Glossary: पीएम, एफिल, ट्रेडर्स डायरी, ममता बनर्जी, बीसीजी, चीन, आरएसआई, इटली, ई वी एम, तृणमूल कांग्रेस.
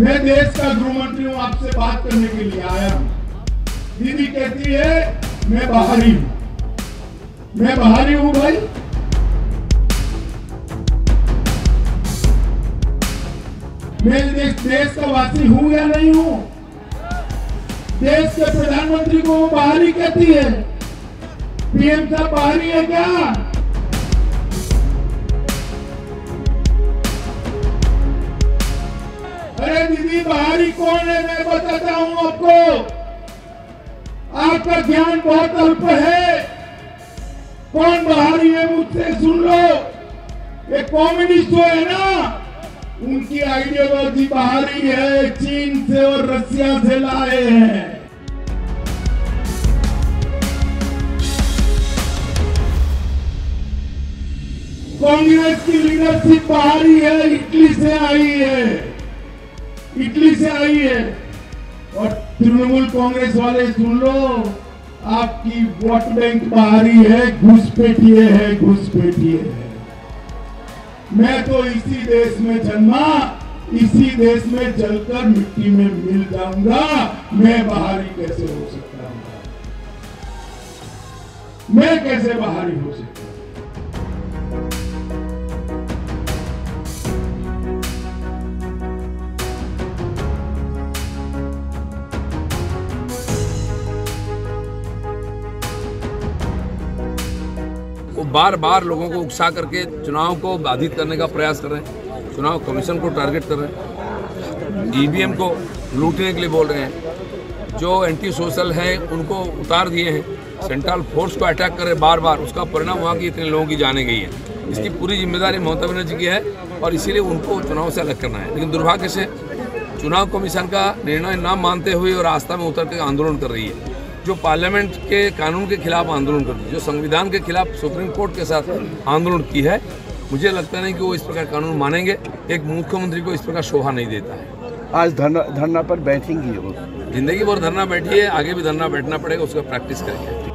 मैं देश का गृह मंत्री हूँ, आपसे बात करने के लिए आया हूँ। दीदी कहती है मैं बाहरी हूँ, मैं बाहरी हूँ भाई। मैं देश का वासी हूँ या नहीं हूँ? देश के प्रधानमंत्री को वो बाहरी कहती है। पीएम साहब बाहरी है क्या? अरे दीदी बाहरी कौन है मैं बताता हूं आपको। आपका ज्ञान बहुत अल्प है। कौन बाहरी है मुझसे सुन लो। ये कम्युनिस्ट जो है ना, उनकी आइडियोलॉजी बाहरी है, चीन से और रशिया से लाए हैं। कांग्रेस की लीडरशिप बाहरी है, इटली से आई है, इटली से आई है। और तृणमूल कांग्रेस वाले सुन लो, आपकी वोट बैंक बाहरी है, घुसपैठिए है, घुसपैठिए है। मैं तो इसी देश में जन्मा, इसी देश में जलकर मिट्टी में मिल जाऊंगा, मैं बाहरी कैसे हो सकता हूँ? मैं कैसे बाहरी हो सकता हूँ? बार बार लोगों को उकसा करके चुनाव को बाधित करने का प्रयास कर रहे हैं, चुनाव कमीशन को टारगेट कर रहे हैं, EVM को लूटने के लिए बोल रहे हैं। जो एंटी सोशल हैं उनको उतार दिए हैं, सेंट्रल फोर्स को अटैक कर रहे हैं बार बार। उसका परिणाम हुआ कि इतने लोगों की जाने गई है। इसकी पूरी जिम्मेदारी ममता बनर्जी की है और इसीलिए उनको चुनाव से अलग करना है। लेकिन दुर्भाग्य से चुनाव कमीशन का निर्णय ना मानते हुए और रास्ता में उतर के आंदोलन कर रही है, जो पार्लियामेंट के कानून के खिलाफ आंदोलन करती है, जो संविधान के खिलाफ सुप्रीम कोर्ट के साथ आंदोलन की है। मुझे लगता नहीं कि वो इस प्रकार कानून मानेंगे। एक मुख्यमंत्री को इस प्रकार शोभा नहीं देता है। आज धरना पर बैठेंगी, जिंदगी भर धरना बैठी है, आगे भी धरना बैठना पड़ेगा, उसका प्रैक्टिस करेंगे।